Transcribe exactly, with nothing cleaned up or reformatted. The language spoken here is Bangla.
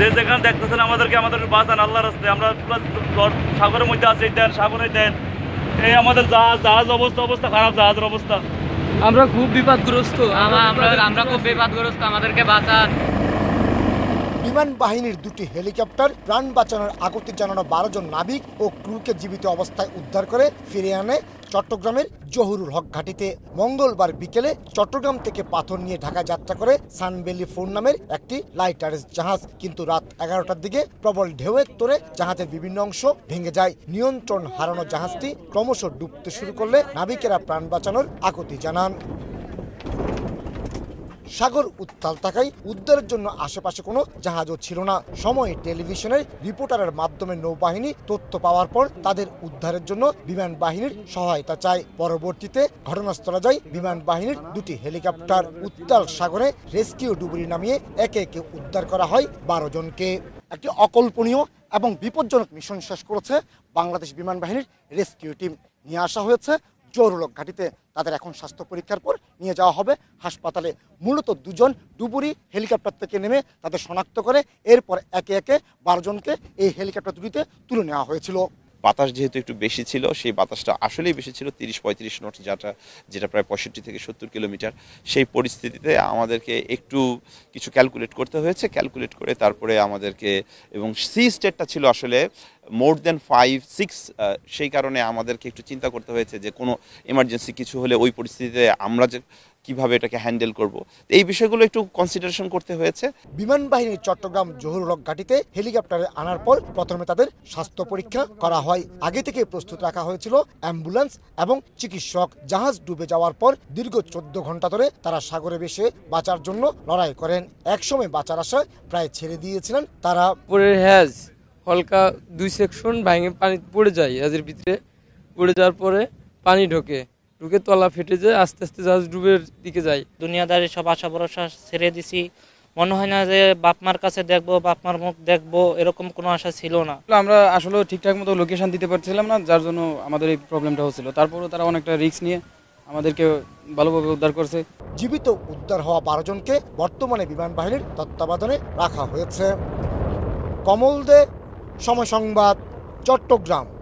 যে যেখানে দেখতেছেন আমাদেরকে আমাদের বাঁচান আল্লাহর রাস্তায়। আমরা সাগরের মধ্যে আছি, দেন সাগরে দেন, এই আমাদের জাহাজ জাহাজ অবস্থা অবস্থা খারাপ, জাহাজের অবস্থা। আমরা খুব বিপদগ্রস্ত, আমরা খুব বিপদগ্রস্ত, আমাদেরকে বাঁচান। বিমান বাহিনীর দুটি হেলিকপ্টার প্রাণ বাঁচানোর আকুতি জানানো বারো জন নাবিক ও ক্রুকে জীবিত অবস্থায় উদ্ধার করে ফিরিয়ে আনে চট্টগ্রামের জহুরুল হক ঘাটিতে। মঙ্গলবার বিকেলে চট্টগ্রাম থেকে পাথর নিয়ে ঢাকা যাত্রা করে সানবেলি ফোর নামের একটি লাইটারের জাহাজ, কিন্তু রাত এগারোটার দিকে প্রবল ঢেউয়ের তোড়ে জাহাজের বিভিন্ন অংশ ভেঙে যায়। নিয়ন্ত্রণ হারানো জাহাজটি ক্রমশ ডুবতে শুরু করলে নাবিকেরা প্রাণ বাঁচানোর আকুতি জানান। সাগর উত্তাল থাকায় উদ্ধারের জন্য আশেপাশে কোনো জাহাজও ছিল না। সময় টেলিভিশনের রিপোর্টারের মাধ্যমে নৌবাহিনী তথ্য পাওয়ার পর তাদের উদ্ধারের জন্য বিমান বাহিনীর সহায়তা চায়। পরবর্তীতে ঘটনাস্থলে যায় বিমান বাহিনীর দুটি হেলিকপ্টার। উত্তাল সাগরে রেস্কিউ ডুবুরি নামিয়ে একে একে উদ্ধার করা হয় বারো জনকে। একটি অকল্পনীয় এবং বিপজ্জনক মিশন শেষ করেছে বাংলাদেশ বিমান বাহিনীর রেস্কিউ টিম। নিয়ে আসা হয়েছে জহুরুল হক ঘাটিতে। তাদের এখন স্বাস্থ্য পরীক্ষার পর নিয়ে যাওয়া হবে হাসপাতালে। মূলত দুজন ডুবুরি হেলিকপ্টার থেকে নেমে তাদের শনাক্ত করে এরপর একে একে বারো জনকে এই হেলিকপ্টার দুটিতে তুলে নেওয়া হয়েছিল। বাতাস যেহেতু একটু বেশি ছিল, সেই বাতাসটা আসলেই বেশি ছিল, তিরিশ পঁয়ত্রিশ নট, যেটা যেটা প্রায় পঁয়ষট্টি থেকে সত্তর কিলোমিটার। সেই পরিস্থিতিতে আমাদেরকে একটু কিছু ক্যালকুলেট করতে হয়েছে। ক্যালকুলেট করে তারপরে আমাদেরকে, এবং সি স্টেটটা ছিল আসলে মোর দেন ফাইভ সিক্স, সেই কারণে আমাদেরকে একটু চিন্তা করতে হয়েছে যে কোনো এমার্জেন্সি কিছু হলে ওই পরিস্থিতিতে আমরা যে কিভাবে এটাকে হ্যান্ডেল করব, এই বিষয়গুলো একটু কনসিডারেশন করতে হয়েছে। বিমান বাহিনীর চট্টগ্রাম জহুরুল হক ঘাটিতে হেলিকপ্টারে আনার পর প্রথমে তাদের স্বাস্থ্য পরীক্ষা করা হয়। আগে থেকে প্রস্তুত রাখা হয়েছিল অ্যাম্বুলেন্স এবং চিকিৎসক। জাহাজ ডুবে যাওয়ার পর দীর্ঘ চোদ্দ ঘন্টা ধরে তারা সাগরে ভেসে বাঁচার জন্য লড়াই করেন। একসময় বাঁচার আশা প্রায় ছেড়ে দিয়েছিলেন তারা। পরের হ্যাজ হলকা দুই সেকশন ভেঙে পানি পড়ে যায়, হ্যাজের ভিতরে পড়ে যাওয়ার পরে পানি ঢোকে, ঢুকে তলা ফেটে যায়, আস্তে আস্তে জাহাজ ডুবের দিকে যায়। দুনিয়াদারি সব আশা ভরসা ছেড়ে দিছি, মনে হয় না যে বাপমার কাছে দেখবো, বাপমার মুখ দেখবো, এরকম কোনো আশা ছিল না। আমরা আসলে ঠিকঠাক মতো লোকেশন দিতে পারছিলাম না, যার জন্য আমাদের এই প্রবলেমটা হচ্ছিল। তারপরও তারা অনেকটা রিস্ক নিয়ে আমাদেরকে ভালোভাবে উদ্ধার করছে। জীবিত উদ্ধার হওয়া বারো জনকে বর্তমানে বিমান বাহিনীর তত্ত্বাবধানে রাখা হয়েছে। কমল দে, সময় সংবাদ, চট্টগ্রাম।